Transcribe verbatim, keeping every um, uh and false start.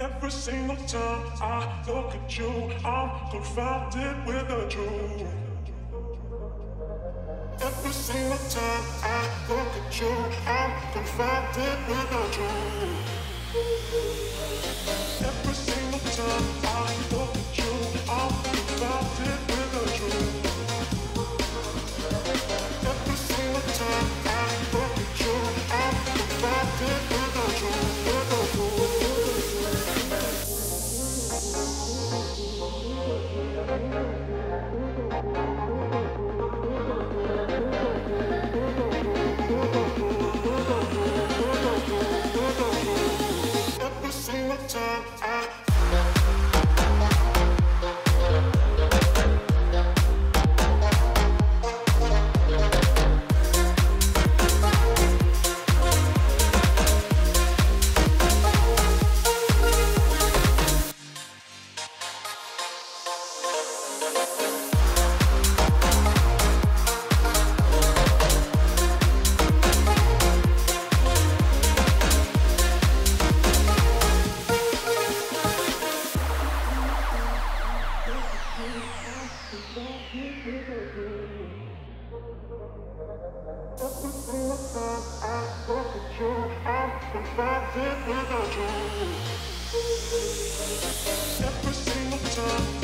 Every single time I look at you, I'm confronted with the truth. Every single time I look at you, I'm confronted with the truth. Every single time I look at you, I'm confronted with the truth. Every single time I look at you, I'm confronted with the truth. Every single time I every single time.